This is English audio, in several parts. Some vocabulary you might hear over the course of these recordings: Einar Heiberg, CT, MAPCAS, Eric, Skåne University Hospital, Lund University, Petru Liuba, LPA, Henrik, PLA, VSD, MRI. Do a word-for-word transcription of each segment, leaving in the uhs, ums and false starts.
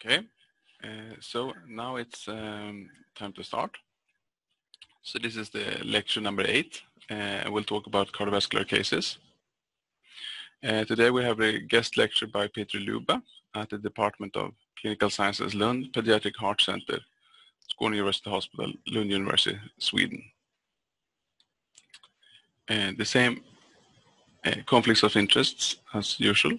Okay, uh, so now it's um, time to start. So this is the lecture number eight, uh, and we'll talk about cardiovascular cases. Uh, today we have a guest lecture by Petru Liuba at the Department of Clinical Sciences, Lund, Pediatric Heart Center, Skåne University Hospital, Lund University, Sweden. And the same uh, conflicts of interests as usual.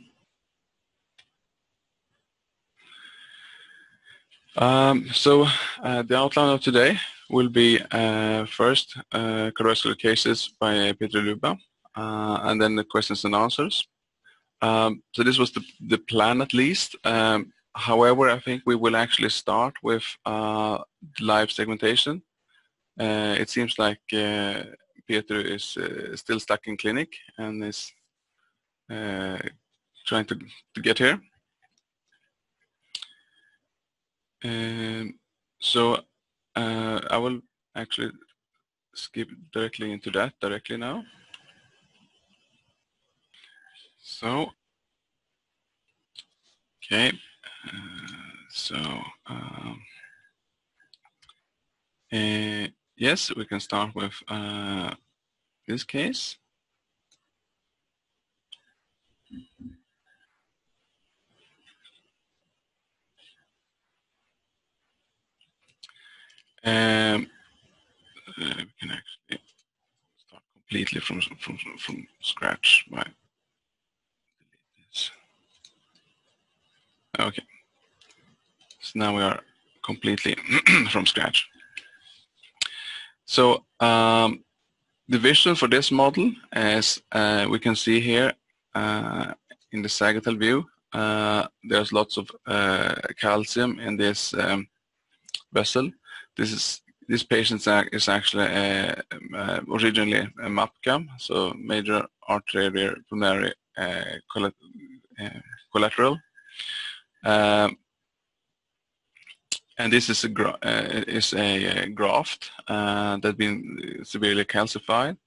Um, so uh, the outline of today will be uh, first uh, cardiovascular cases by Petru Liuba, uh, and then the questions and answers. Um, so this was the, the plan at least. Um, however, I think we will actually start with uh, live segmentation. Uh, it seems like uh, Petru is uh, still stuck in clinic and is uh, trying to, to get here. Um, so uh, I will actually skip directly into that directly now. So, okay, uh, so um, uh, yes, we can start with uh, this case. Um, uh, we can actually start completely from from from scratch by this. Okay, so now we are completely from scratch. So um, the vision for this model, as uh, we can see here uh, in the sagittal view, uh, there's lots of uh, calcium in this um, vessel. This is this patient is actually uh, uh, originally a MAPCAS, so major arterial pulmonary uh, coll uh, collateral, uh, and this is a gra uh, is a graft uh, that's been severely calcified.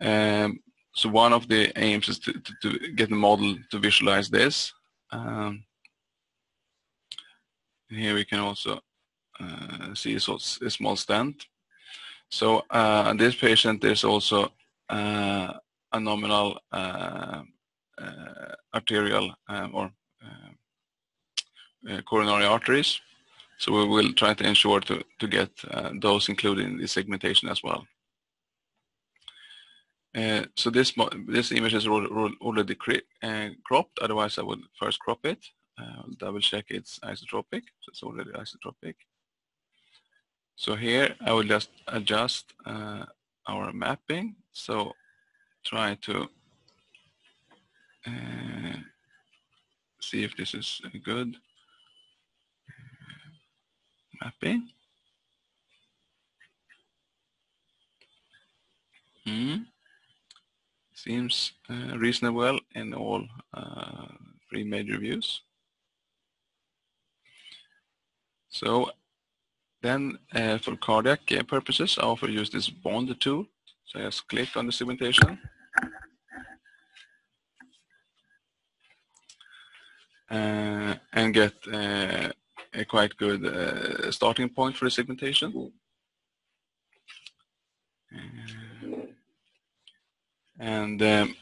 Um, so one of the aims is to, to, to get the model to visualize this. Um, here we can also Uh, see a small stent. So uh, in this patient there's also uh, a nominal uh, uh, arterial um, or uh, uh, coronary arteries. So we will try to ensure to, to get uh, those included in the segmentation as well. Uh, so this, this image is already uh, cropped, otherwise I would first crop it. Uh, I'll double check it's isotropic, so it's already isotropic. So here I will just adjust uh, our mapping, so try to uh, see if this is a good mapping. Mm. Seems uh, reasonable in all uh, three major views. So then uh, for cardiac purposes, I often use this bond tool. So I just click on the segmentation. Uh, and get uh, a quite good uh, starting point for the segmentation. Uh, and um,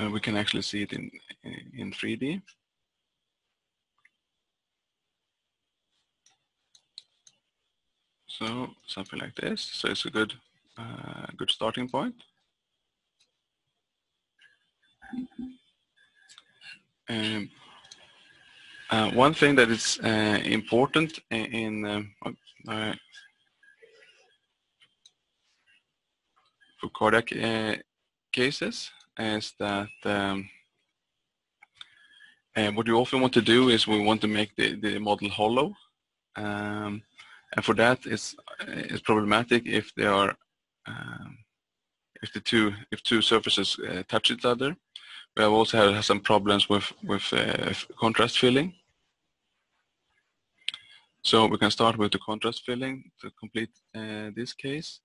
uh, we can actually see it in, in three D. So something like this. So it's a good, uh, good starting point. Um, uh, one thing that is uh, important in uh, uh, for cardiac uh, cases is that um, and what you often want to do is we want to make the, the model hollow. Um, And for that, it's, it's problematic if they are, um, if the two if two surfaces uh, touch each other. We have also had some problems with with uh, contrast filling. So we can start with the contrast filling to complete uh, this case,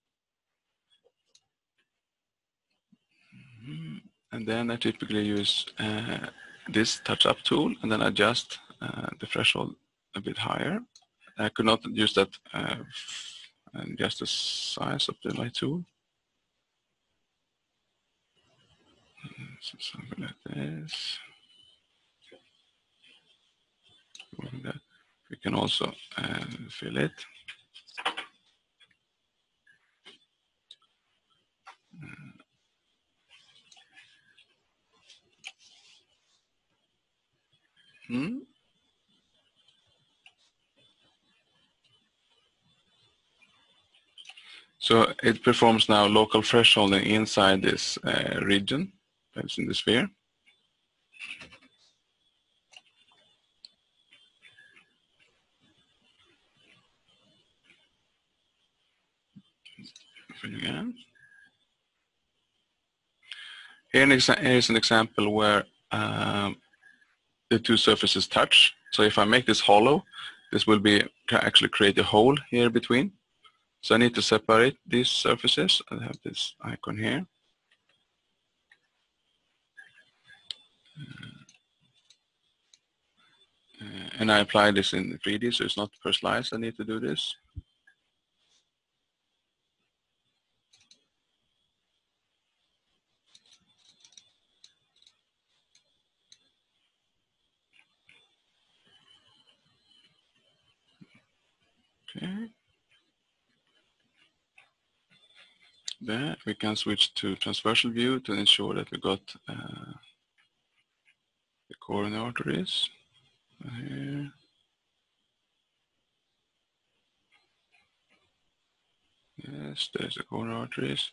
and then I typically use uh, this touch-up tool and then adjust uh, the threshold a bit higher. I could not use that uh, and just the size of the light tool. So something like this. We can also uh, fill it. Uh, hmm. So it performs now local thresholding inside this uh, region, that's in the sphere. Here is an example where um, the two surfaces touch. So if I make this hollow, this will be actually create a hole here between. So I need to separate these surfaces. I have this icon here. Uh, and I apply this in three D, so it's not per slice I need to do this. Okay. There, we can switch to transversal view to ensure that we got uh, the coronary arteries. Here. Yes, there's the coronary arteries.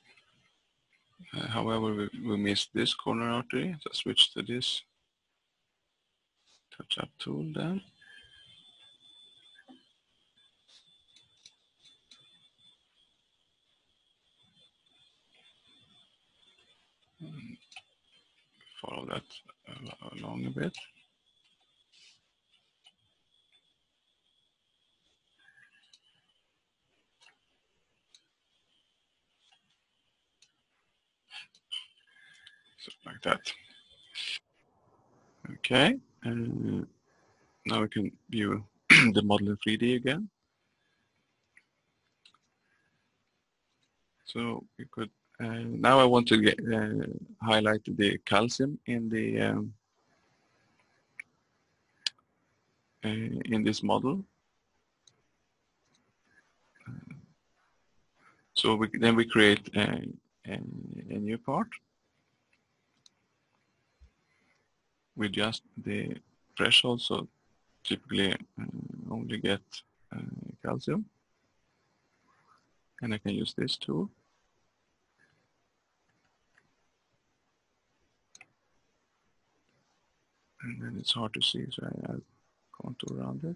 Uh, however, we, we missed this coronary artery, so switch to this touch-up tool then. And follow that along a bit. So like that. Okay, and now we can view the model in three D again. So we could. Uh, now I want to get, uh, highlight the calcium in the um, uh, in this model. Uh, so we, then we create a, a, a new part with just the threshold. So typically uh, only get uh, calcium, and I can use this tool. And then it's hard to see, so I add contour around it.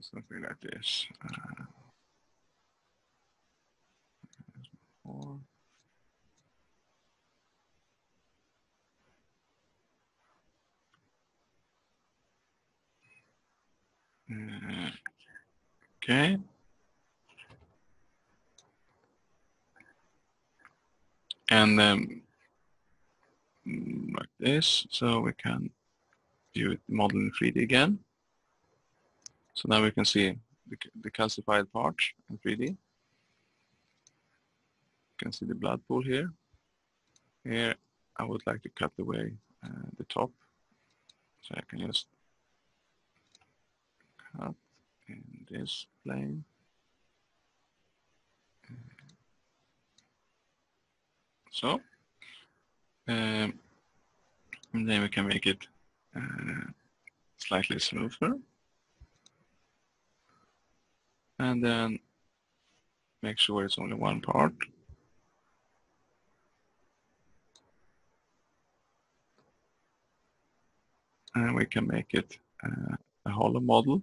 Something like this. Uh, more. Uh, okay. And then um, like this, so we can view it model in three D again. So now we can see the, the calcified part in three D. You can see the blood pool here. Here I would like to cut away uh, the top. So I can just cut in this plane. So, um, and then we can make it uh, slightly smoother. And then make sure it's only one part. and we can make it uh, a hollow model.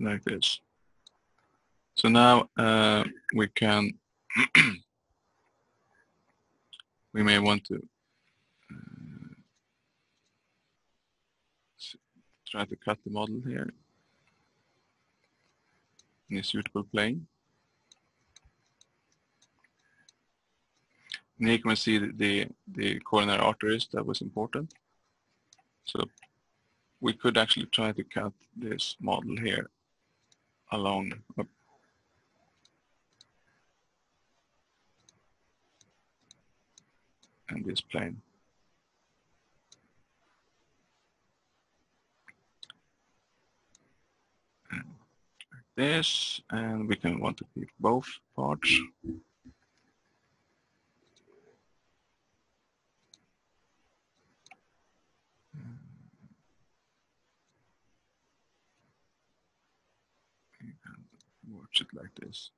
Like this. So now uh, we can, we may want to uh, try to cut the model here in a suitable plane. And here you can see the, the, the coronary arteries that was important. So we could actually try to cut this model here along up. And this plane. And like this, and we can want to keep both parts. It like this.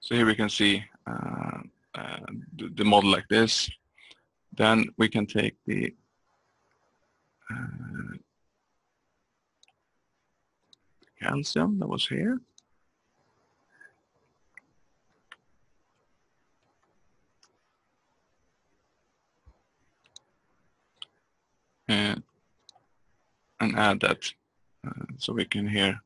So here we can see uh, uh, the, the model like this. Then we can take the uh, calcium that was here, and and add that, uh, so we can here.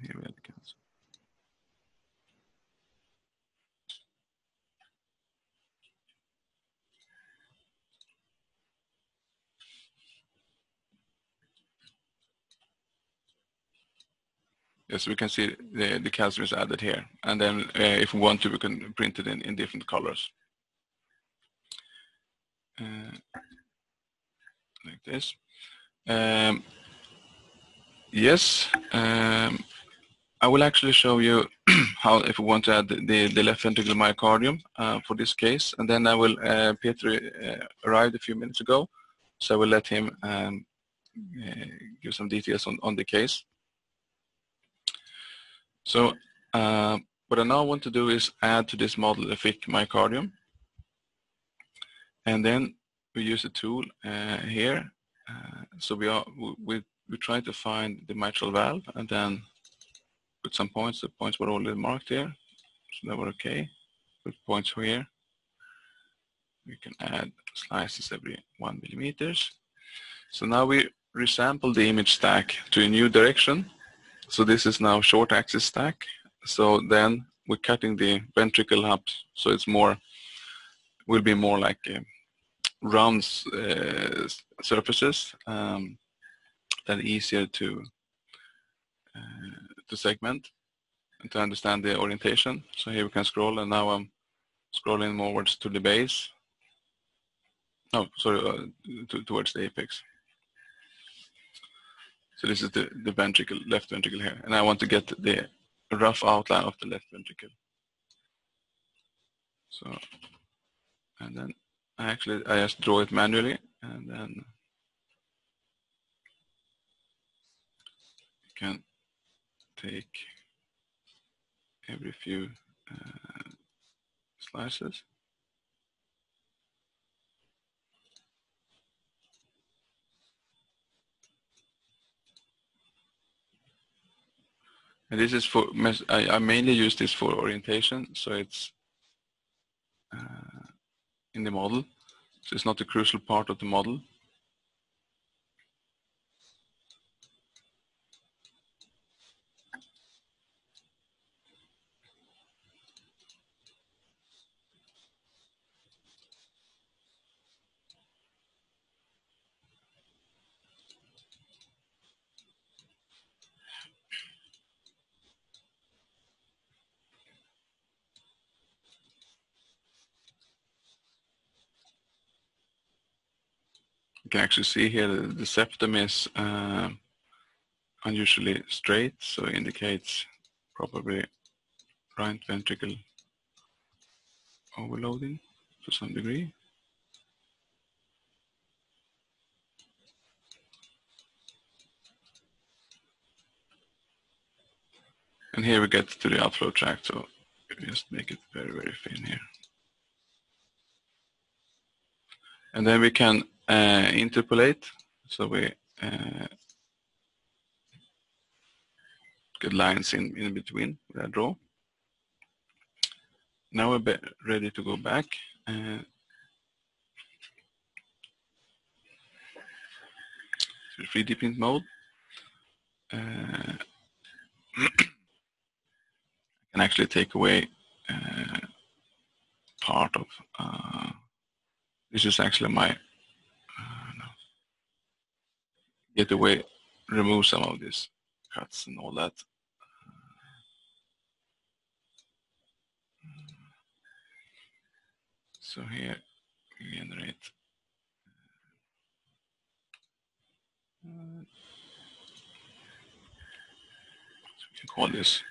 Here we have the cancer. Yes, we can see the, the cancer is added here. And then uh, if we want to, we can print it in, in different colors. Uh, like this. Um, yes. Um, I will actually show you how, if we want to add the, the left ventricular myocardium uh, for this case, and then I will, uh, Petru uh, arrived a few minutes ago, so I will let him um, uh, give some details on, on the case. So uh, what I now want to do is add to this model a thick myocardium, and then we use a tool uh, here, uh, so we, are, we, we try to find the mitral valve, and then put some points. The points were already marked here, so they were okay. Put points here. We can add slices every one millimeters. So now we resample the image stack to a new direction. So this is now short axis stack. So then we're cutting the ventricle up, so it's more, will be more like um, round uh, surfaces um, that are easier to. Uh, to segment and to understand the orientation. So here we can scroll, and now I'm scrolling forwards to the base. Oh, sorry, uh, to, towards the apex. So this is the, the ventricle, left ventricle here, and I want to get the rough outline of the left ventricle. So, and then I actually, I just draw it manually, and then you can take every few uh, slices. And this is for, I, I mainly use this for orientation, so it's uh, in the model, so it's not a crucial part of the model. You can actually see here that the septum is uh, unusually straight, so it indicates probably right ventricle overloading to some degree. And here we get to the outflow tract, so we just make it very, very thin here. And then we can uh, interpolate, so we uh, get lines in, in between where I draw. Now we're ready to go back. Uh, three D print mode. Uh, I can actually take away uh, part of, uh, this is actually my, uh, no. Get away, remove some of these cuts and all that. So here we generate. Uh, We call this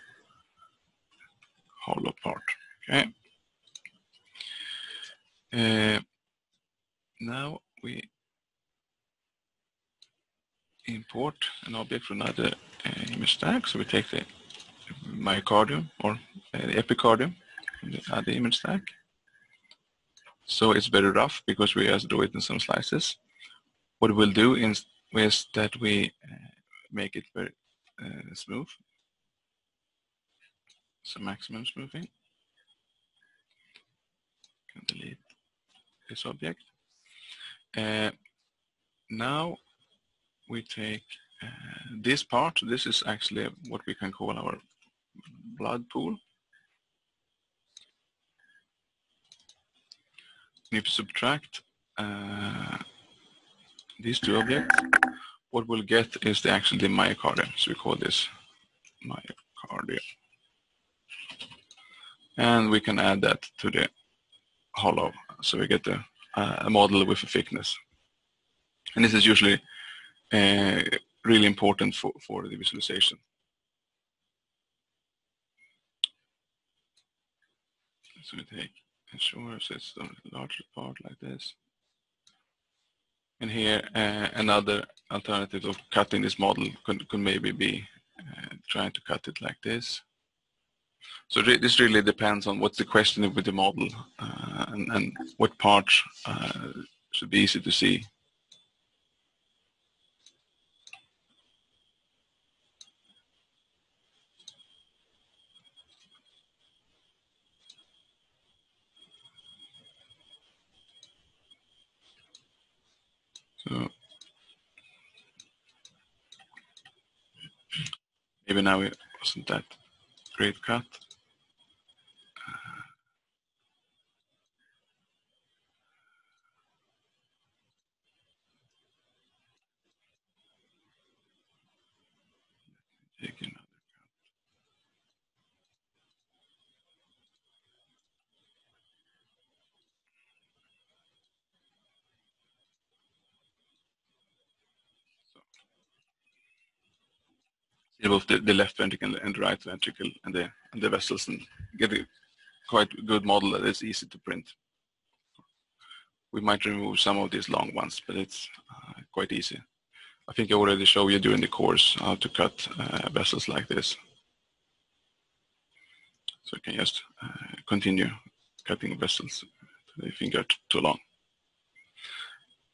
hollow part. Okay. Uh, now we import an object from another uh, image stack. So we take the myocardium or uh, the epicardium from the other image stack. So it's very rough because we have to do it in some slices. What we'll do is that we uh, make it very uh, smooth. So maximum smoothing. Can delete this object. Uh, now we take uh, this part. This is actually what we can call our blood pool. If you subtract uh, these two objects, what we'll get is the actually the myocardium. So we call this myocardium. And we can add that to the hollow, so we get a, a model with a thickness. And this is usually uh, really important for, for the visualization. So we take ensure it's the larger part like this. And here uh, another alternative of cutting this model could, could maybe be uh, trying to cut it like this. So this really depends on what's the question with the model uh, and, and what parts uh, should be easy to see. So maybe now it wasn't that great cut. Uh, take another cut. Both the, the left ventricle and the right ventricle and the, and the vessels, and get a quite good model that is easy to print. We might remove some of these long ones, but it's uh, quite easy. I think I already showed you during the course how to cut uh, vessels like this. So I can just uh, continue cutting vessels until they think are too long.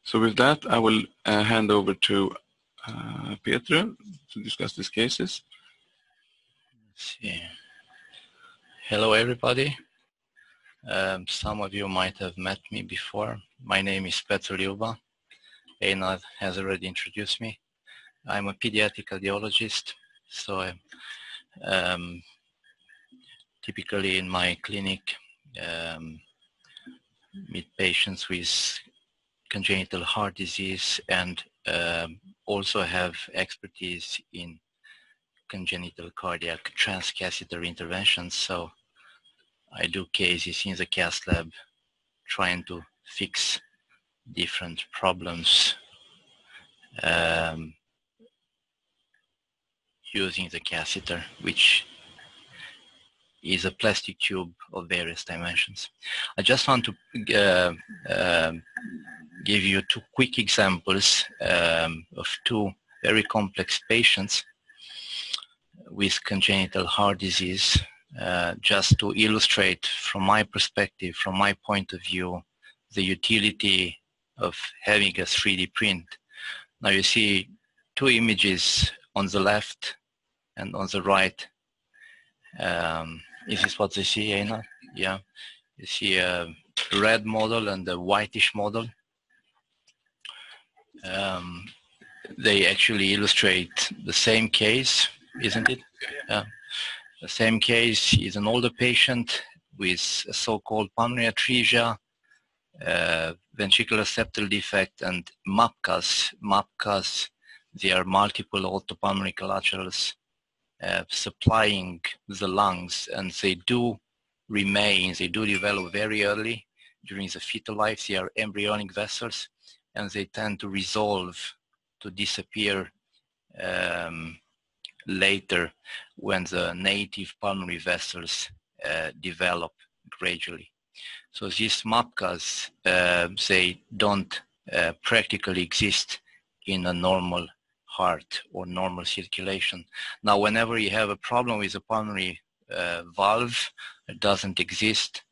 So with that, I will uh, hand over to Uh, Petru to discuss these cases. Let's see. Hello everybody. Um, some of you might have met me before. My name is Petru Liuba. Einar has already introduced me. I'm a pediatric cardiologist, so I'm um, typically in my clinic um, meet patients with congenital heart disease and um, also have expertise in congenital cardiac transcatheter interventions, so I do cases in the C A S lab trying to fix different problems um, using the catheter, which is a plastic tube of various dimensions. I just want to uh, uh, give you two quick examples um, of two very complex patients with congenital heart disease, uh, just to illustrate from my perspective, from my point of view, the utility of having a three D print. Now you see two images on the left and on the right. Um, is this what they see, Einar? Yeah. You see a red model and a whitish model. Um, they actually illustrate the same case, isn't it? Yeah. The same case is an older patient with a so-called pulmonary atresia, uh, ventricular septal defect, and MAPCAS. MAPCAS, they are multiple autopulmonary collaterals uh, supplying the lungs, and they do remain, they do develop very early during the fetal life. They are embryonic vessels, and they tend to resolve, to disappear um, later when the native pulmonary vessels uh, develop gradually. So these MAPCAS, uh, they don't uh, practically exist in a normal heart or normal circulation. Now, whenever you have a problem with a pulmonary uh, valve that doesn't exist,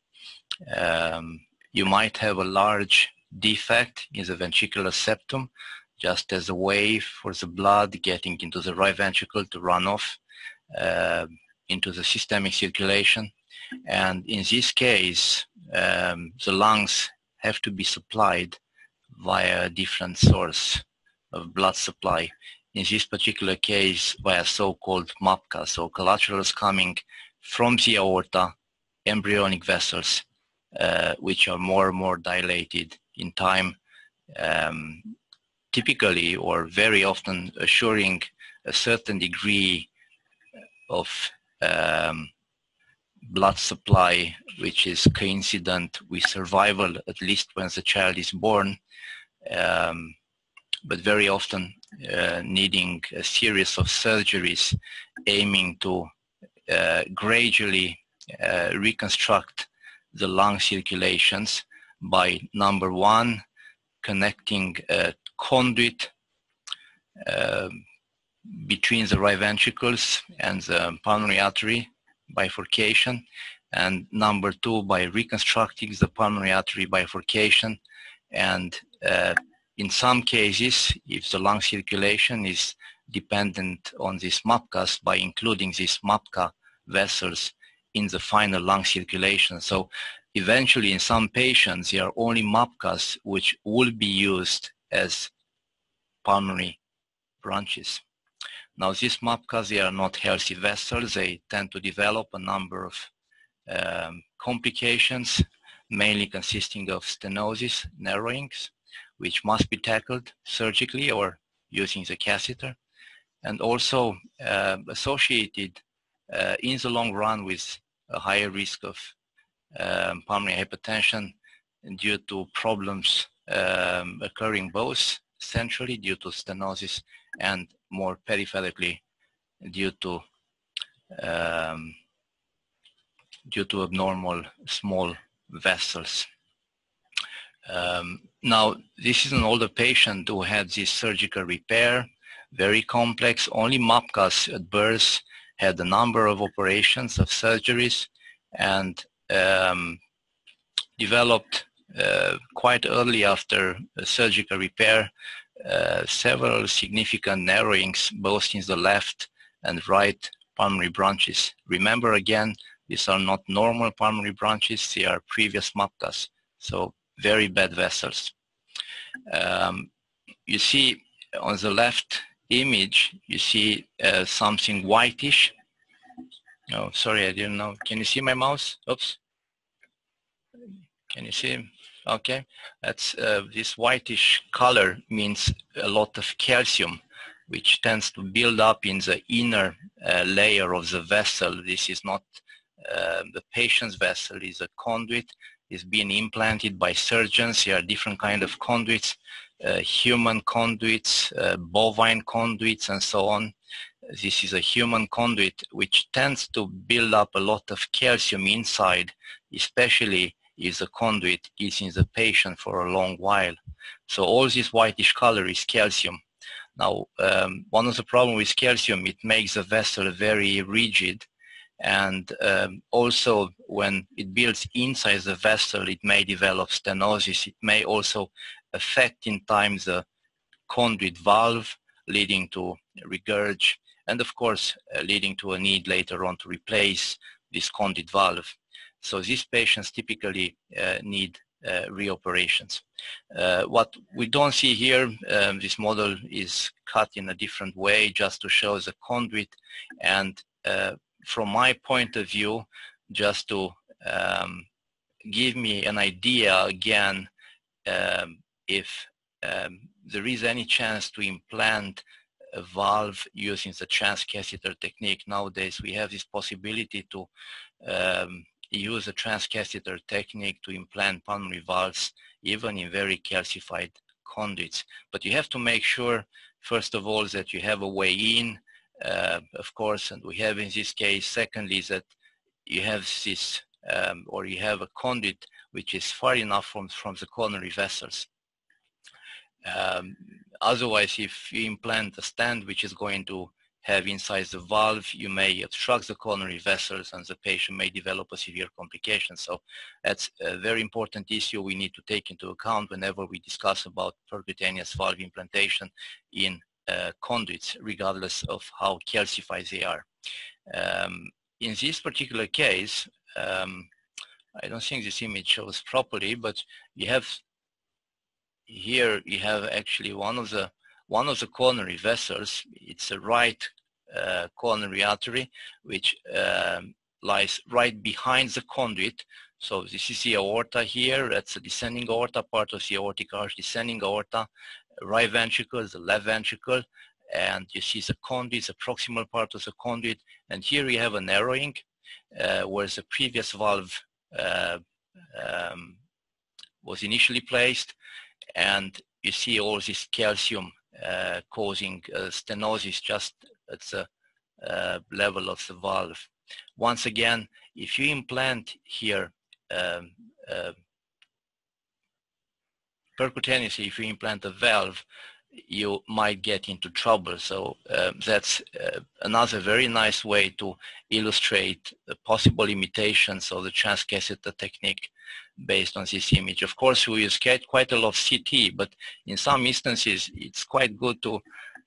um, you might have a large defect in the ventricular septum, just as a way for the blood getting into the right ventricle to run off uh, into the systemic circulation. And in this case, um, the lungs have to be supplied via a different source of blood supply. In this particular case, via so-called MAPCAS, so collaterals coming from the aorta, embryonic vessels, uh, which are more and more dilated in time, um, typically or very often assuring a certain degree of um, blood supply, which is coincident with survival, at least when the child is born, um, but very often uh, needing a series of surgeries aiming to uh, gradually uh, reconstruct the lung circulations by, number one, connecting a conduit uh, between the right ventricles and the pulmonary artery bifurcation, and number two, by reconstructing the pulmonary artery bifurcation, and uh, in some cases, if the lung circulation is dependent on this MAPCAS, by including these MAPCA vessels in the final lung circulation. So eventually, in some patients, there are only MAPCAS which will be used as pulmonary branches. Now, these MAPCAS, they are not healthy vessels. They tend to develop a number of um, complications, mainly consisting of stenosis, narrowings, which must be tackled surgically or using the catheter, and also uh, associated uh, in the long run with a higher risk of um, pulmonary hypertension due to problems um, occurring both centrally due to stenosis and more peripherally due to um, due to abnormal small vessels. Um, now, this is an older patient who had this surgical repair, very complex, only MAPCAS at birth, had a number of operations, of surgeries, and um, developed uh, quite early after a surgical repair, uh, several significant narrowings, both in the left and right pulmonary branches. Remember again, these are not normal pulmonary branches, they are previous MAPCAS. So, very bad vessels. Um, you see on the left image, you see uh, something whitish. Oh, sorry, I didn't know. Can you see my mouse? Oops. Can you see? Okay. That's uh, this whitish color means a lot of calcium, which tends to build up in the inner uh, layer of the vessel. This is not uh, the patient's vessel, it's a conduit. Is being implanted by surgeons. There are different kind of conduits, uh, human conduits, uh, bovine conduits, and so on. This is a human conduit which tends to build up a lot of calcium inside, especially if the conduit is in the patient for a long while. So all this whitish color is calcium. Now, um, one of the problems with calcium, it makes the vessel very rigid, and um, also when it builds inside the vessel, it may develop stenosis. It may also affect in time the conduit valve, leading to regurg, and of course uh, leading to a need later on to replace this conduit valve. So these patients typically uh, need uh, reoperations. Uh, what we don't see here, um, this model is cut in a different way just to show the conduit, and uh, from my point of view, just to um, give me an idea again, um, if um, there is any chance to implant a valve using the transcatheter technique. Nowadays we have this possibility to um, use a transcatheter technique to implant pulmonary valves even in very calcified conduits. But you have to make sure, first of all, that you have a way in, uh, of course, and we have in this case. Secondly, that you have this um, or you have a conduit which is far enough from, from the coronary vessels. Um, otherwise, if you implant a stent which is going to have inside the valve, you may obstruct the coronary vessels and the patient may develop a severe complication. So that's a very important issue we need to take into account whenever we discuss about percutaneous valve implantation in uh, conduits, regardless of how calcified they are. Um, in this particular case, um, I don't think this image shows properly, but you have here you have actually one of the one of the coronary vessels. It's a right uh, coronary artery which um, lies right behind the conduit. So this is the aorta here. That's the descending aorta, part of the aortic arch, descending aorta, right ventricle, the left ventricle, and you see the conduit, the proximal part of the conduit. And here you have a narrowing uh, where the previous valve uh, um, was initially placed. And you see all this calcium uh, causing uh, stenosis just at the uh, level of the valve. Once again, if you implant here um, uh, percutaneously, if you implant a valve, you might get into trouble. So uh, that's uh, another very nice way to illustrate the possible limitations of the transcatheter technique based on this image. Of course, we use quite a lot of C T, but in some instances, it's quite good to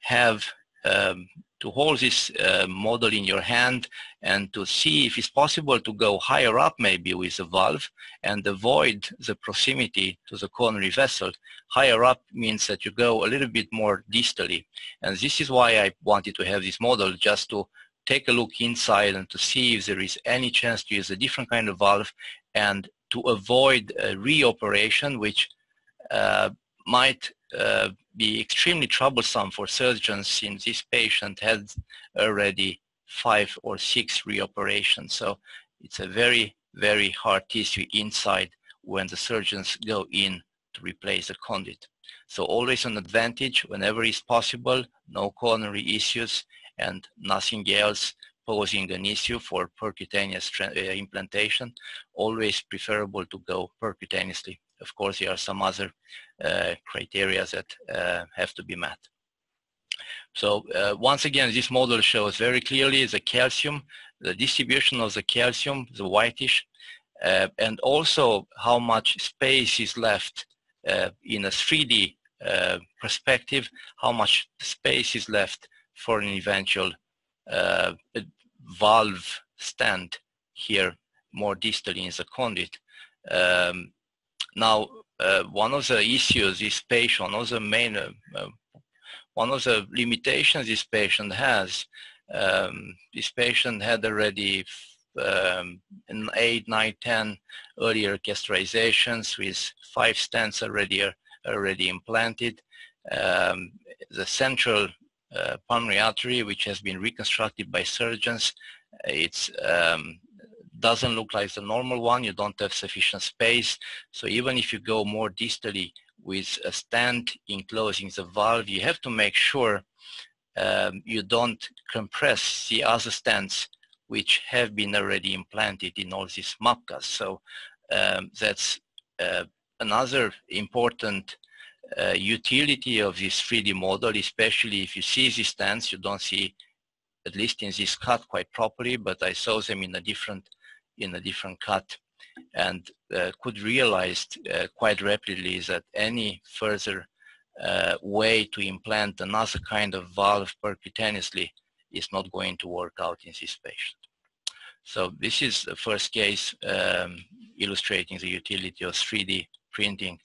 have um, to hold this uh, model in your hand and to see if it's possible to go higher up maybe with the valve and avoid the proximity to the coronary vessel. Higher up means that you go a little bit more distally. And this is why I wanted to have this model, just to take a look inside and to see if there is any chance to use a different kind of valve and to avoid a reoperation, which uh, might Uh, be extremely troublesome for surgeons, since this patient had already five or six reoperations. So it's a very, very hard tissue inside when the surgeons go in to replace the conduit. So always an advantage whenever it's possible, no coronary issues and nothing else posing an issue for percutaneous implantation. Always preferable to go percutaneously. Of course, there are some other uh, criteria that uh, have to be met. So uh, once again, this model shows very clearly the calcium, the distribution of the calcium, the whitish, uh, and also how much space is left uh, in a three D uh, perspective, how much space is left for an eventual uh, valve stand here, more distally in the conduit. Um, Now, uh, one of the issues this patient, one of the main, uh, uh, one of the limitations this patient has, um, this patient had already um, eight, nine, ten earlier castrations with five stents already already implanted. Um, the central uh, pulmonary artery, which has been reconstructed by surgeons, it's um, doesn't look like the normal one. You don't have sufficient space. So even if you go more distally with a stent enclosing the valve, you have to make sure um, you don't compress the other stents which have been already implanted in all these MAPCAS. So um, that's uh, another important uh, utility of this three D model, especially if you see these stands, you don't see, at least in this cut, quite properly, but I saw them in a different, in a different cut, and uh, could realize uh, quite rapidly that any further uh, way to implant another kind of valve percutaneously is not going to work out in this patient. So this is the first case um, illustrating the utility of three D printing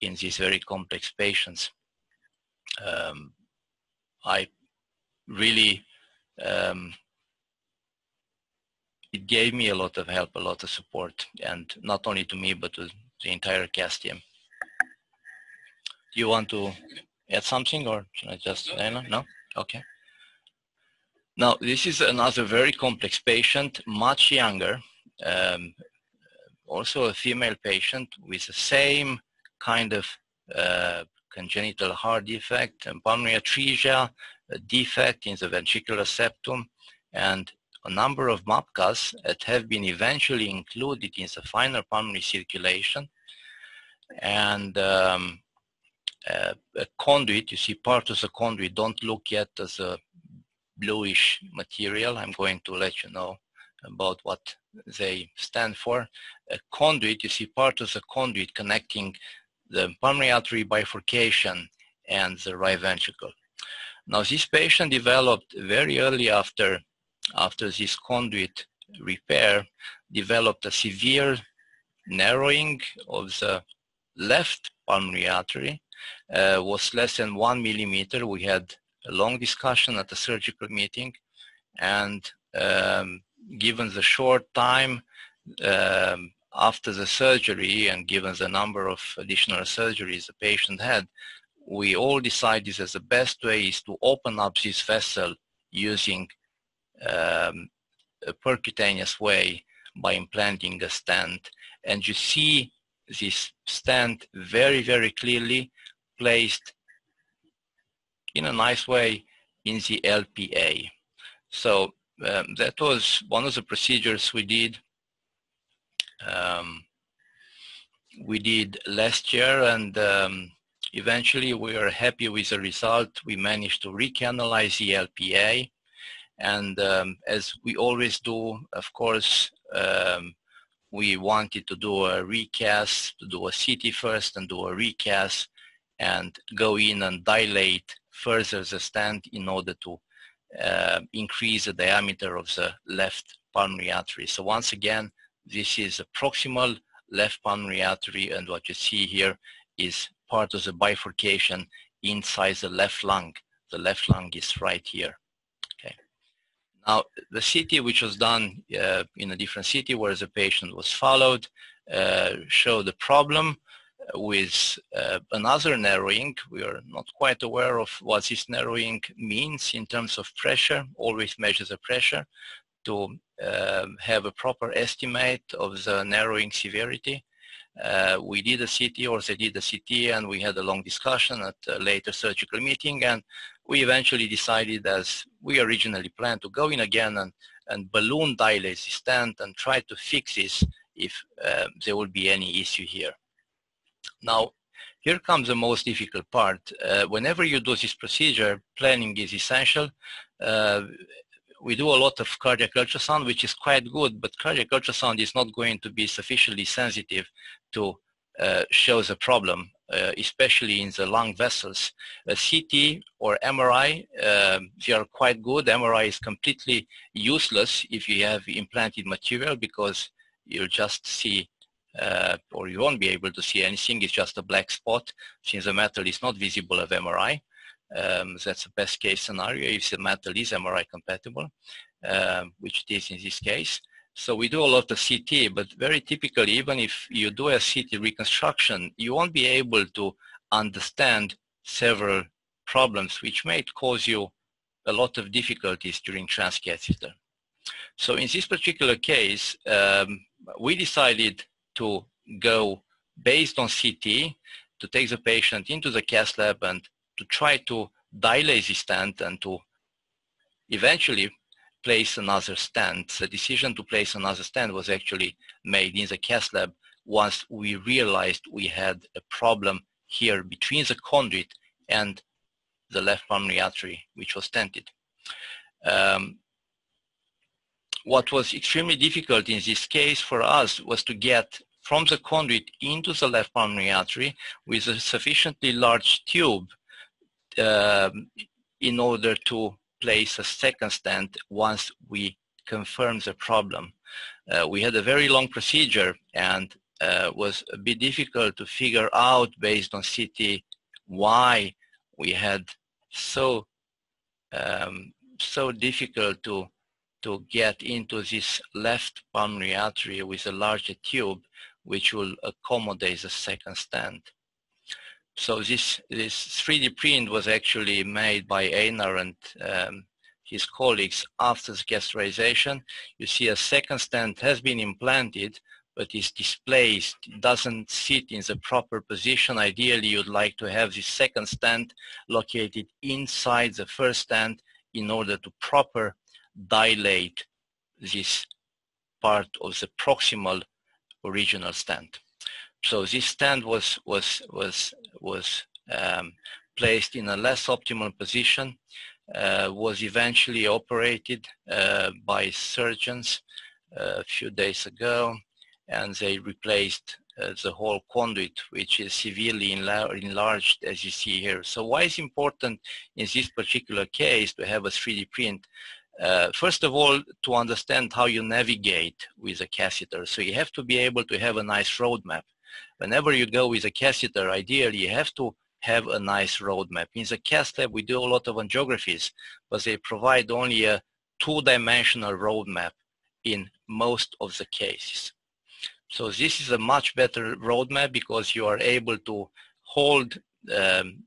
in these very complex patients. Um, I really, um, it gave me a lot of help, a lot of support, and not only to me, but to the entire CAS team. Do you want to add something, or should I just, no? No? Okay. Now, this is another very complex patient, much younger, um, also a female patient with the same kind of uh, congenital heart defect and pulmonary atresia, a defect in the ventricular septum, and a number of MAPCAS that have been eventually included in the final pulmonary circulation. And um, a, a conduit, you see part of the conduit, don't look yet as a bluish material. I'm going to let you know about what they stand for. A conduit, you see part of the conduit connecting the pulmonary artery bifurcation and the right ventricle. Now, this patient developed very early after, after this conduit repair, developed a severe narrowing of the left pulmonary artery, uh, was less than one millimeter. We had a long discussion at the surgical meeting, and um, given the short time um, after the surgery and given the number of additional surgeries the patient had, we all decided that the best way is to open up this vessel using um, a percutaneous way by implanting a stent. And you see this stent very, very clearly placed in a nice way in the L P A. So um, that was one of the procedures we did. Um, we did last year, and um, eventually we are happy with the result. We managed to recanalize the L P A, and um, as we always do, of course, um, we wanted to do a recast, to do a C T first and do a recast, and go in and dilate further the stent in order to uh, increase the diameter of the left pulmonary artery. So once again, this is a proximal left pulmonary artery, and what you see here is part of the bifurcation inside the left lung. The left lung is right here. Okay. Now, the C T, which was done uh, in a different city where the patient was followed, uh, showed a problem with uh, another narrowing. We are not quite aware of what this narrowing means in terms of pressure. Always measure the pressure to uh, have a proper estimate of the narrowing severity. Uh, we did a C T, or they did a C T, and we had a long discussion at a later surgical meeting, and we eventually decided, as we originally planned, to go in again and, and balloon dilate the stent and try to fix this if uh, there would be any issue here. Now, here comes the most difficult part. Uh, whenever you do this procedure, planning is essential. Uh, we do a lot of cardiac ultrasound, which is quite good, but cardiac ultrasound is not going to be sufficiently sensitive to uh, show the problem, uh, especially in the lung vessels. A C T or M R I, uh, they are quite good. M R I is completely useless if you have implanted material, because you'll just see Uh, or you won't be able to see anything. It's just a black spot, since the metal is not visible of M R I. Um, that's the best case scenario, if the metal is M R I compatible, uh, which it is in this case. So we do a lot of C T, but very typically, even if you do a C T reconstruction, you won't be able to understand several problems, which may cause you a lot of difficulties during transcatheter. So in this particular case, um, we decided to go based on C T, to take the patient into the CAS lab and to try to dilate the stent and to eventually place another stent. The decision to place another stent was actually made in the CAS lab once we realized we had a problem here between the conduit and the left pulmonary artery, which was stented. Um, what was extremely difficult in this case for us was to get from the conduit into the left pulmonary artery with a sufficiently large tube uh, in order to place a second stent once we confirm the problem. Uh, we had a very long procedure and uh, was a bit difficult to figure out based on C T why we had so um, so difficult to to get into this left pulmonary artery with a larger tube which will accommodate the second stent. So this, this three D print was actually made by Einar and um, his colleagues after the catheterization. You see a second stent has been implanted, but is displaced, doesn't sit in the proper position. Ideally, you'd like to have the second stent located inside the first stent in order to proper dilate this part of the proximal original stent. So this stent was was was was um, placed in a less optimal position. Uh, was eventually operated uh, by surgeons uh, a few days ago, and they replaced uh, the whole conduit, which is severely enlar enlarged, as you see here. So why is it important in this particular case to have a three D print? Uh, first of all, to understand how you navigate with a catheter. So you have to be able to have a nice roadmap. Whenever you go with a catheter, ideally you have to have a nice roadmap. In the cath lab, we do a lot of angiographies, but they provide only a two-dimensional roadmap in most of the cases. So this is a much better roadmap because you are able to hold um,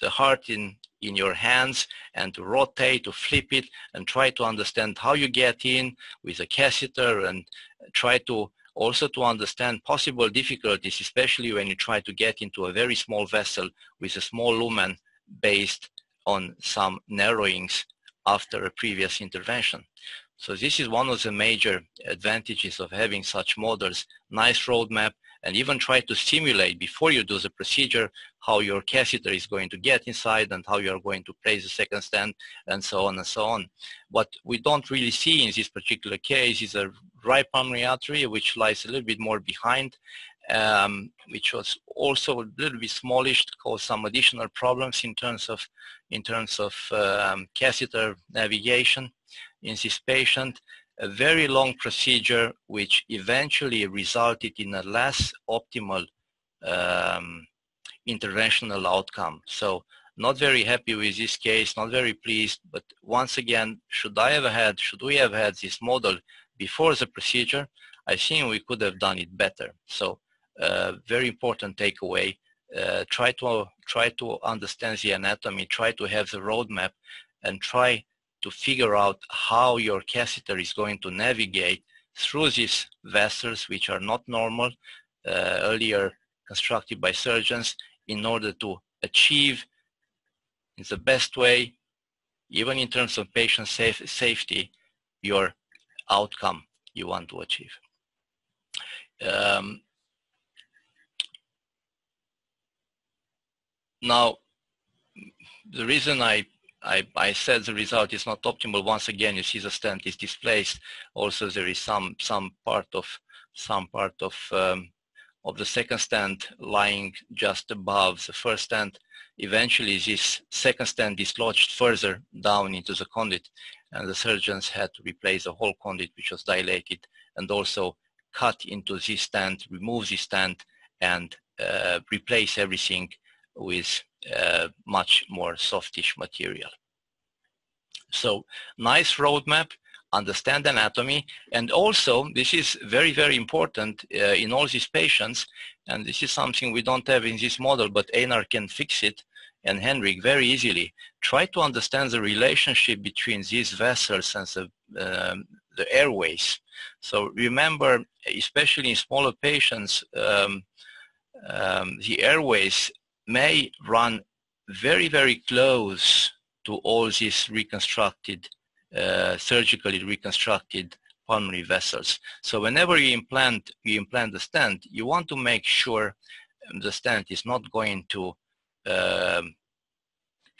the heart in, in your hands and to rotate, to flip it, and try to understand how you get in with a catheter, and try to also to understand possible difficulties, especially when you try to get into a very small vessel with a small lumen based on some narrowings after a previous intervention. So this is one of the major advantages of having such models, nice roadmap, and even try to simulate before you do the procedure how your catheter is going to get inside and how you are going to place the second stent and so on and so on. What we don't really see in this particular case is a right pulmonary artery which lies a little bit more behind, um, which was also a little bit smallish, caused some additional problems in terms of, in terms of um, catheter navigation in this patient. A very long procedure which eventually resulted in a less optimal um, interventional outcome. So not very happy with this case, not very pleased, but once again, should I have had, should we have had this model before the procedure, I think we could have done it better. So uh, very important takeaway, uh, try to, try to understand the anatomy, try to have the roadmap, and try to figure out how your catheter is going to navigate through these vessels which are not normal, uh, earlier constructed by surgeons, in order to achieve in the best way, even in terms of patient safe, safety, your outcome you want to achieve. Um, now, the reason I I, I said the result is not optimal. Once again, you see the stent is displaced. Also, there is some some part of some part of um, of the second stent lying just above the first stent. Eventually, this second stent dislodged further down into the conduit, and the surgeons had to replace the whole conduit, which was dilated, and also cut into this stent, remove this stent, and uh, replace everything with Uh, much more softish material. So nice roadmap, understand anatomy, and also this is very, very important uh, in all these patients, and this is something we don't have in this model, but Einar can fix it, and Henrik very easily. Try to understand the relationship between these vessels and the, um, the airways. So remember, especially in smaller patients, um, um, the airways may run very, very close to all these reconstructed, uh, surgically reconstructed pulmonary vessels. So whenever you implant, you implant the stent, you want to make sure the stent is not going to uh,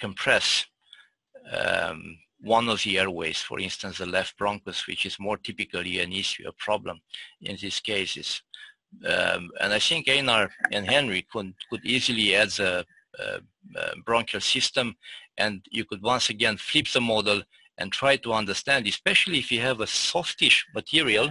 compress um, one of the airways, for instance, the left bronchus, which is more typically an issue, a problem in these cases. Um, and I think Einar and Henrik could, could easily add the uh, uh, bronchial system, and you could once again flip the model and try to understand, especially if you have a softish material,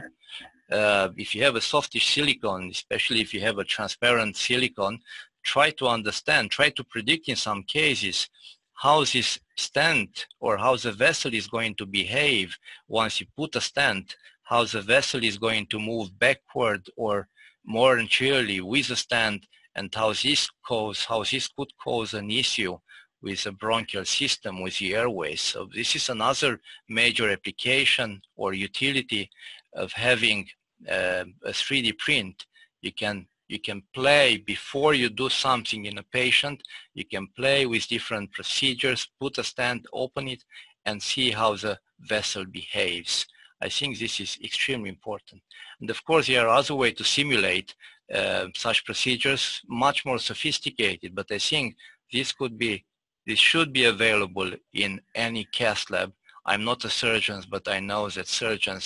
uh, if you have a softish silicon, especially if you have a transparent silicon, try to understand, try to predict in some cases how this stent or how the vessel is going to behave once you put a stent, how the vessel is going to move backward or more anteriorly with a stent, and how this cause, how this could cause an issue with the bronchial system, with the airways. So this is another major application or utility of having uh, a three D print. You can, you can play before you do something in a patient, you can play with different procedures, put a stent, open it, and see how the vessel behaves. I think this is extremely important. And of course, there are other ways to simulate uh, such procedures, much more sophisticated, but I think this could be This should be available in any C A S lab. I'm not a surgeon, but I know that surgeons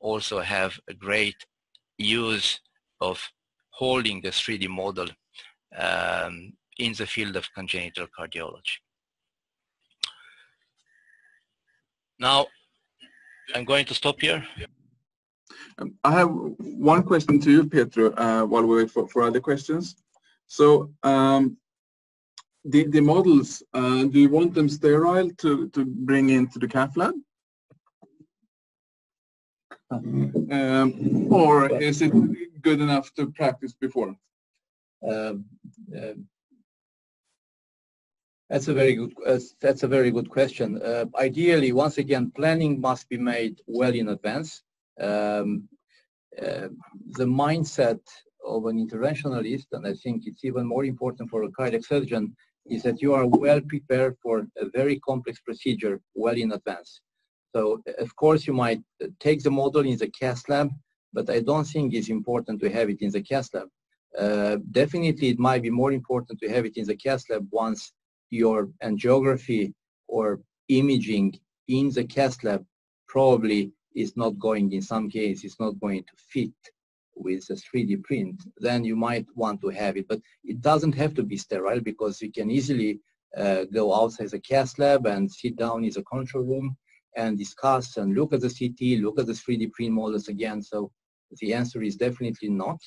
also have a great use of holding the three D model um, in the field of congenital cardiology. Now, I'm going to stop here. Um, I have one question to you, Petru, uh, while we wait for, for other questions. So, um, The, the models, uh, do you want them sterile to, to bring into the cath lab? Um, or is it good enough to practice before? Um, uh, that's, a very good, uh, that's a very good question. Uh, ideally, once again, planning must be made well in advance. Um, uh, the mindset of an interventionalist, and I think it's even more important for a cardiac surgeon, is that you are well prepared for a very complex procedure well in advance. So of course you might take the model in the C A S lab, but I don't think it's important to have it in the C A S lab. Uh, definitely it might be more important to have it in the C A S lab once your angiography or imaging in the C A S lab probably is not going, in some cases, it's not going to fit with a three D print, then you might want to have it. But it doesn't have to be sterile, because you can easily uh, go outside the C A S lab and sit down in the control room and discuss and look at the C T, look at the three D print models again. So the answer is definitely not.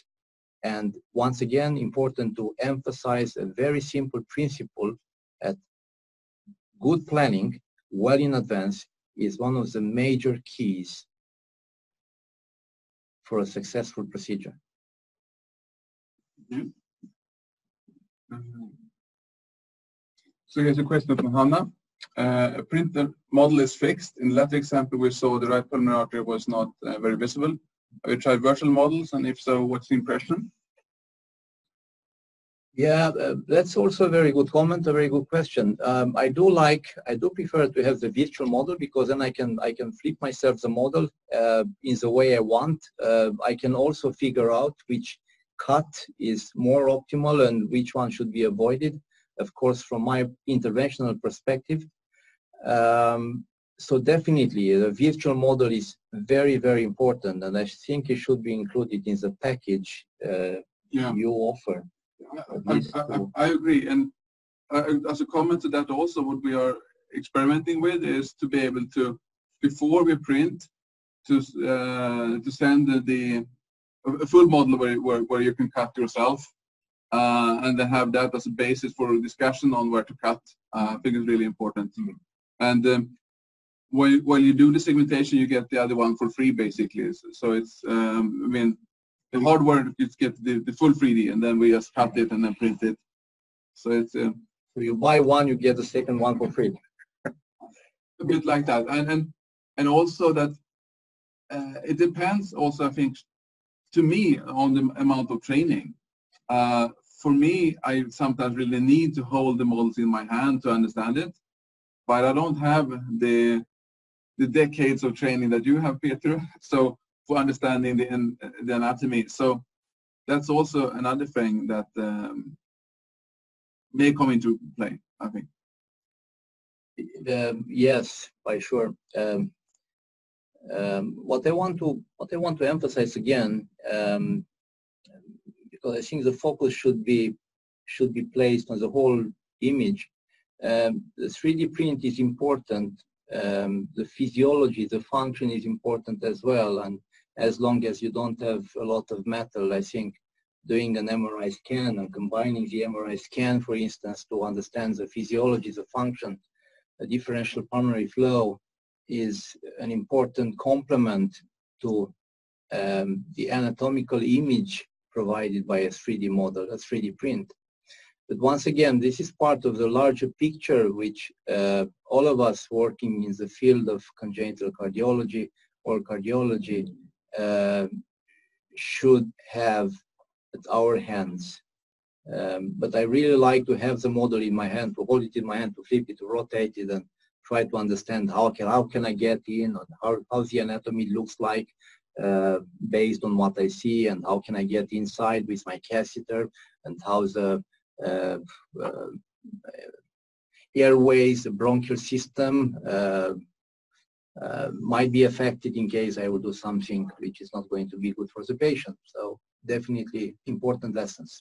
And once again, important to emphasize a very simple principle that good planning well in advance is one of the major keys for a successful procedure. Yeah. So here's a question from Hannah. Uh, a printer model is fixed. In the latter example, we saw the right pulmonary artery was not uh, very visible. Have you tried virtual models, and if so, what's the impression? Yeah, uh, that's also a very good comment, a very good question. Um, I do like, I do prefer to have the virtual model, because then I can, I can flip myself the model uh, in the way I want. Uh, I can also figure out which cut is more optimal and which one should be avoided, of course, from my interventional perspective. Um, so definitely the virtual model is very, very important, and I think it should be included in the package uh, yeah. you offer. Yeah, I, I, I agree, and uh, as a comment to that also, what we are experimenting with is to be able to, before we print, to uh, to send the, the a full model where, where, where you can cut yourself, uh, and then have that as a basis for discussion on where to cut. Uh, I think it's really important. Mm-hmm. And um, while, while you do the segmentation, you get the other one for free, basically. So it's, um, I mean, the hardware, you get the, the full three D, and then we just cut it and then print it. So it's uh, so you buy one, you get the second one for free. A bit like that, and and and also that uh, it depends. Also, I think, to me, on the amount of training. Uh, for me, I sometimes really need to hold the models in my hand to understand it, but I don't have the the decades of training that you have, Petru. So. For understanding the, the anatomy. So that's also another thing that um, may come into play, I think. Um, yes, by sure. Um, um, what I want to what I want to emphasize again, um, because I think the focus should be should be placed on the whole image. Um, the three D print is important. Um, the physiology, the function is important as well. And as long as you don't have a lot of metal, I think doing an M R I scan and combining the M R I scan, for instance, to understand the physiology, the function, the differential pulmonary flow is an important complement to um, the anatomical image provided by a three D model, a three D print. But once again, this is part of the larger picture which uh, all of us working in the field of congenital cardiology or cardiology uh, should have at our hands. Um, but I really like to have the model in my hand, to hold it in my hand, to flip it, to rotate it, and try to understand how can, how can I get in, and how, how the anatomy looks like uh, based on what I see, and how can I get inside with my catheter, and how the Uh, uh, airways, the bronchial system uh, uh, might be affected in case I will do something which is not going to be good for the patient. So definitely important lessons.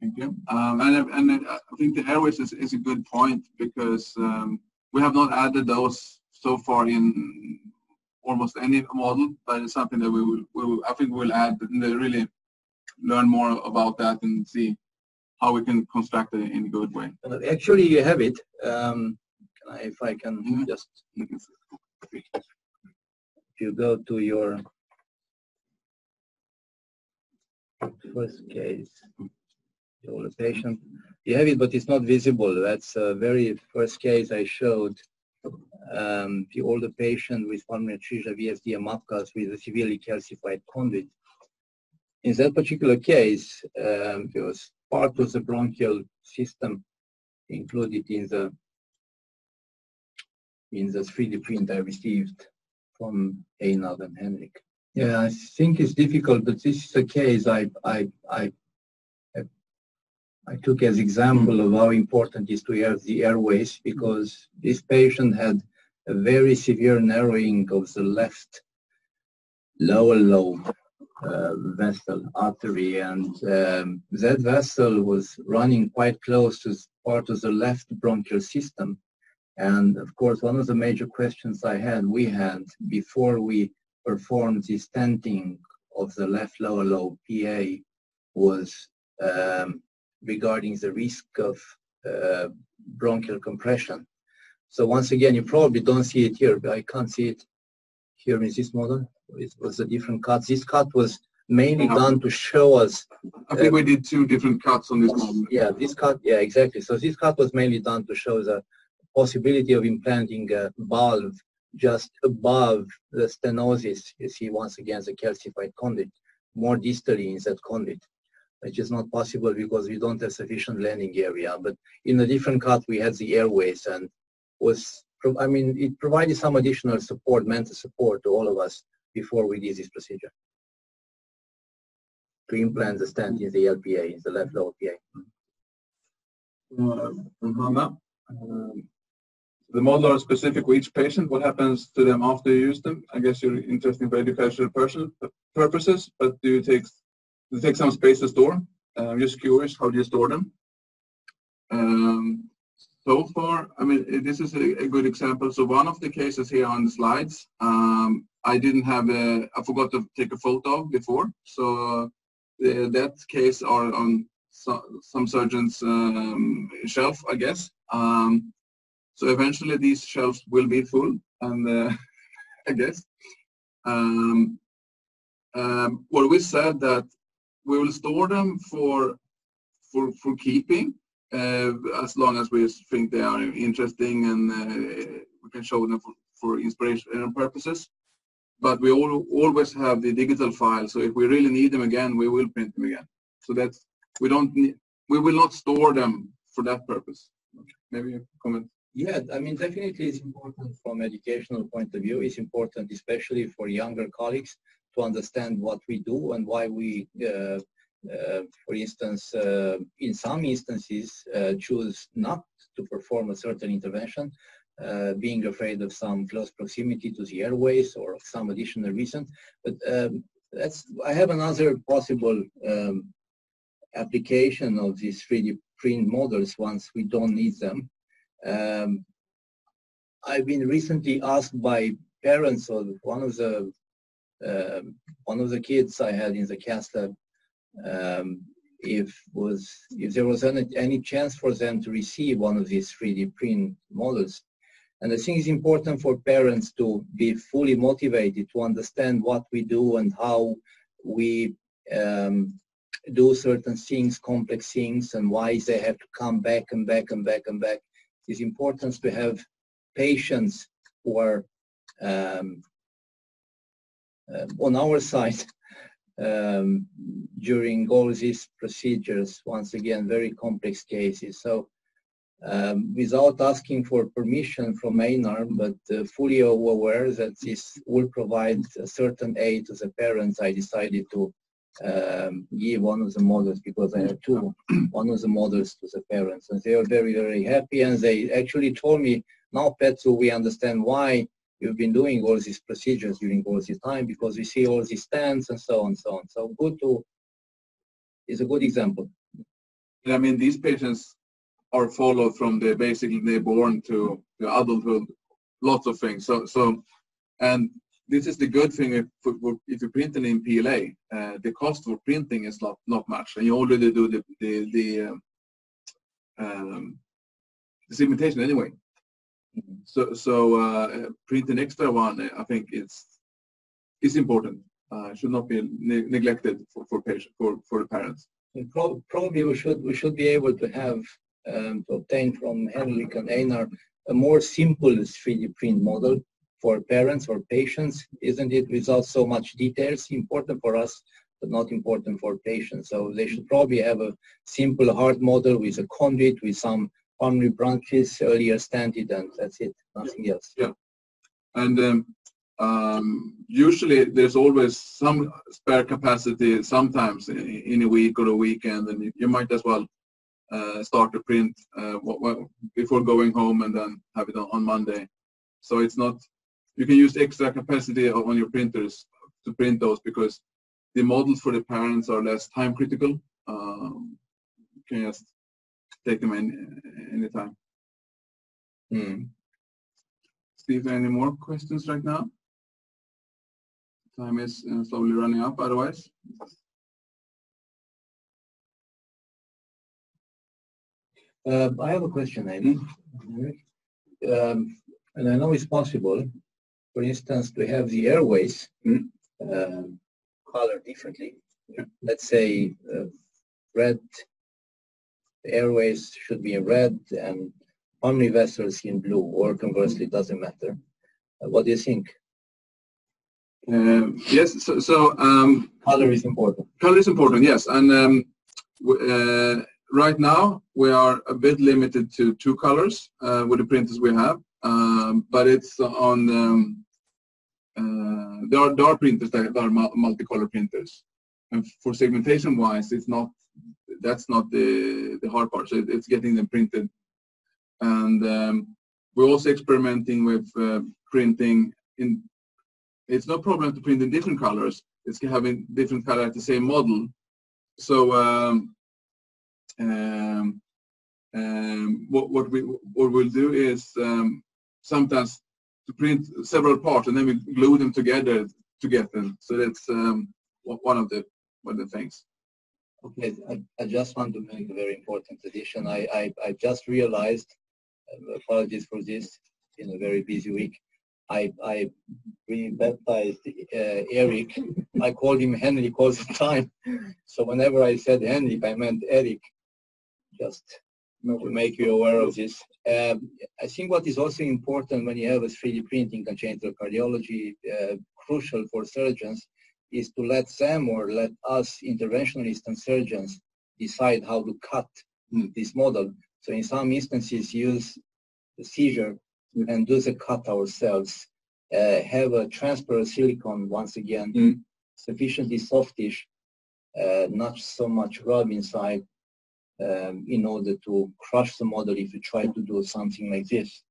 Thank you. Um, and, and I think the airways is, is a good point, because um, we have not added those so far in almost any model, but it's something that we will, we will I think we'll add in the really learn more about that and see how we can construct it in a good way. Actually, you have it. Um, can I, if I can mm-hmm. just, if you go to your first case, your patient, you have it, but it's not visible. That's the very first case I showed. Um, the older patient with pulmonary atresia, V S D, and MAPCAS with a severely calcified conduit. In that particular case, um, there was part of the bronchial system included in the in the three D print I received from Einar and Henrik. Yeah, I think it's difficult, but this is a case I I I I took as example of how important it is to have the airways, because this patient had a very severe narrowing of the left lower lobe. Uh, vessel, artery, and um, that vessel was running quite close to part of the left bronchial system. And of course, one of the major questions I had, we had, before we performed the stenting of the left lower lobe P A, was um, regarding the risk of uh, bronchial compression. So once again, you probably don't see it here, but I can't see it here in this model. It was a different cut. This cut was mainly yeah. done to show us. I think uh, we did two different cuts on this one. Yeah, this cut, yeah, exactly. So this cut was mainly done to show the possibility of implanting a valve just above the stenosis. You see, once again, the calcified conduit, more distally in that conduit, which is not possible because we don't have sufficient landing area. But in a different cut, we had the airways, and was, I mean, it provided some additional support, mental support to all of us before we did this procedure, to implant the stent in the L P A, in the left lower P A. Uh, um, the model are specific for each patient. What happens to them after you use them? I guess you're interested for educational purposes, but do you take, do you take some space to store? Uh, I'm just curious, how do you store them? Um, So far, I mean, this is a, a good example. So one of the cases here on the slides, um, I didn't have a, I forgot to take a photo before. So the, that case are on so, some surgeon's um, shelf, I guess. Um, so eventually these shelves will be full, and uh, I guess. Um, um, what we said that we will store them for, for, for keeping. Uh, as long as we think they are interesting and uh, we can show them for, for inspirational purposes. But we all, always have the digital file, so if we really need them again, we will print them again. So that's, we don't need, we will not store them for that purpose. Maybe a comment? Yeah, I mean, definitely it's important from an educational point of view. It's important, especially for younger colleagues, to understand what we do and why we, uh, uh, for instance, uh, in some instances, uh, choose not to perform a certain intervention, uh, being afraid of some close proximity to the airways or some additional reason. But um, that's, I have another possible um, application of these three D print models once we don't need them. Um, I've been recently asked by parents of one of the uh, one of the kids I had in the C A S lab um, if was if there was any, any chance for them to receive one of these three D print models. And I think it's important for parents to be fully motivated to understand what we do and how we um, do certain things, complex things, and why they have to come back and back and back and back. It's important to have patients who are um, uh, on our side um, during all these procedures, once again, very complex cases. So um, without asking for permission from Einar, but uh, fully aware that this will provide a certain aid to the parents, I decided to um, give one of the models, because I have two, one of the models to the parents, and they are very, very happy, and they actually told me, "Now, Petru, we understand why you've been doing all these procedures during all this time, because we see all these stands and so on, so on." So good to, is a good example. Yeah, I mean, these patients are followed from the basically they're born to the adulthood, lots of things. So, so, and this is the good thing if, if you print it in P L A, uh, the cost for printing is not not much, and you already do the the the, um, the segmentation anyway. So, so uh, print an extra one, I think it's is important. Uh, should not be ne neglected for for patient for for the parents. And pro probably we should we should be able to have um, to obtain from Henrik and Einar a more simple three D print model for parents or patients, isn't it? Without so much details, important for us, but not important for patients. So they should probably have a simple hard model with a conduit with some pulmonary branches, earlier stented, and that's it, nothing yeah. else. Yeah. And um, um, usually there's always some spare capacity sometimes in, in a week or a weekend, and you might as well uh, start to print uh, what, what, before going home and then have it on, on Monday. So it's not, you can use extra capacity on your printers to print those, because the models for the parents are less time critical. Um, you can just take them in any time. Hmm. Steve, any more questions right now? Time is uh, slowly running up. Otherwise, uh, I have a question, Eric. Mm-hmm. um, and I know it's possible. For instance, to have the airways mm-hmm. uh, colored differently. Yeah. Let's say uh, red. The airways should be in red and pulmonary vessels in blue, or conversely, it doesn't matter. Uh, what do you think? Uh, yes, so, so um, color is important. Color is important, yes. And um, uh, right now we are a bit limited to two colors uh, with the printers we have, um, but it's on. Um, uh, there are, there are printers that are multicolor printers, and for segmentation wise, it's not. That's not the, the hard part, so it, it's getting them printed. And um, we're also experimenting with uh, printing in, it's no problem to print in different colors, it's having different colors at the same model. So um, um, um, what, what, we, what we'll do is um, sometimes to print several parts and then we glue them together to get them. So that's um, one of the, one of the things. Okay, I, I just want to make a very important addition. I, I, I just realized, apologies for this, in a very busy week, I, I re-baptized uh, Eric. I called him Henrik all the time. So whenever I said Henrik, I meant Eric, just to make you aware of this. Um, I think what is also important when you have a three D printing congenital cardiology, uh, crucial for surgeons, is to let them or let us interventionalists and surgeons decide how to cut mm. this model. So in some instances, use the seizure mm. and do the cut ourselves. Uh, have a transparent silicone once again mm. sufficiently softish, uh, not so much rub inside, um, in order to crush the model if you try to do something like this.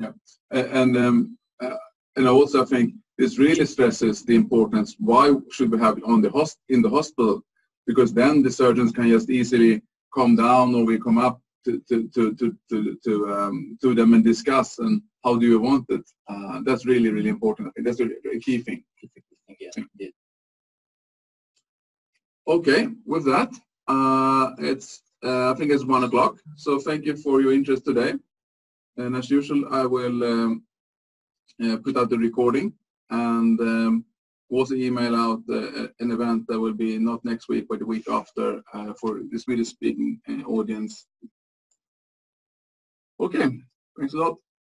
Yeah, and um, uh, and I also think this really stresses the importance. Why should we have it on the host in the hospital? Because then the surgeons can just easily come down, or we come up to to to to to, to, um, to them and discuss and how do you want it. Uh, that's really really important. I think that's a, a key thing. Yeah, yeah. Okay, with that, uh, it's uh, I think it's one o'clock. So thank you for your interest today. And as usual, I will um, uh, put out the recording and um, also email out uh, an event that will be not next week, but the week after uh, for the Swedish-speaking uh, audience. Okay, thanks a lot.